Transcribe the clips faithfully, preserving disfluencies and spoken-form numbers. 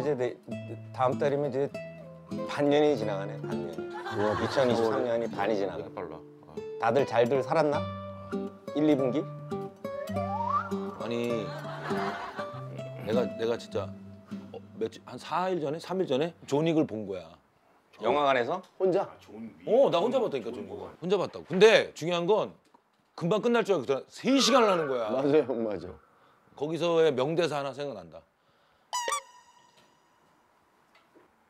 이제 내, 다음 달이면 이제 반년이 지나가네. 반년. 이천이십삼 년이 반이 지나가. 빨라. 다들 잘들 살았나? 일, 이 분기? 아니 내가 내가 진짜 어, 며칠 한 사 일 전에 삼 일 전에 존윅을 본 거야. 영화관에서? 혼자? 아, 어, 나 혼자 봤다니까, 존윅. 혼자 봤다고. 근데 중요한 건 금방 끝날 줄 알고 세 시간을 하는 거야. 맞아요, 맞아. 거기서의 명대사 하나 생각난다.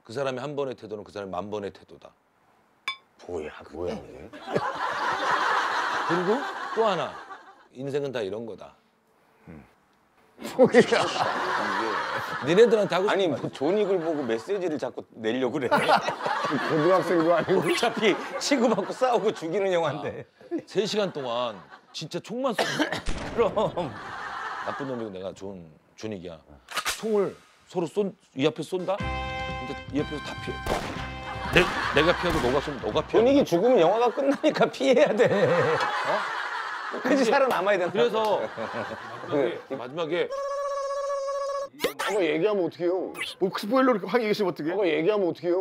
그 사람이 한 번의 태도는 그 사람이 만 번의 태도다. 뭐야, 뭐야 이게? 그리고 또 하나, 인생은 다 이런 거다. 음. 뭐야? 니네들한테 하고 싶은 아니 뭐 존윅을 보고 메시지를 자꾸 내려고 그래. 고등학생도 아니고 어차피 치고받고 싸우고 죽이는 영화인데. 세 시간 동안 진짜 총만 쏘는 거야. 그럼 나쁜 놈이고 내가 존, 존윅이야. 총을 서로 쏜, 이 앞에 쏜다? 근데 이 앞에서 다 피해. 내, 내가 피하고 너가 쏘면 너가 피해. 존윅이 죽으면 영화가 끝나니까 피해야 돼. 어? 그지 살아남아야 된다. 그래서 마지막에, 마지막에 그거 얘기하면 어떡해요? 뭐 스포일러를 확 얘기하시면 어떡해? 그거 얘기하면 어떡해요?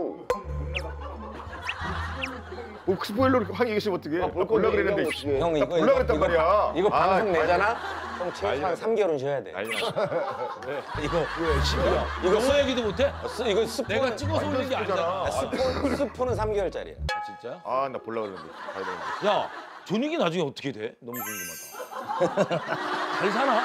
뭐 스포일러를 확 얘기하시면 어떡해? 아, 볼 걸라 그랬는데 형 이거 볼라 그랬단 말이야. 이거 방송 내잖아? 형 최소 한 삼 개월은 쉬어야 돼. 이거 왜 쉬어야? 이거 써 얘기도 못해? 이거 스포 내가 찍어서 올린 게 아니잖아. 스포는 삼 개월짜리야. 진짜? 아 나 볼라 그랬는데. 야 존윅이 나중에 어떻게 돼? 너무 궁금하다. 잘 사나?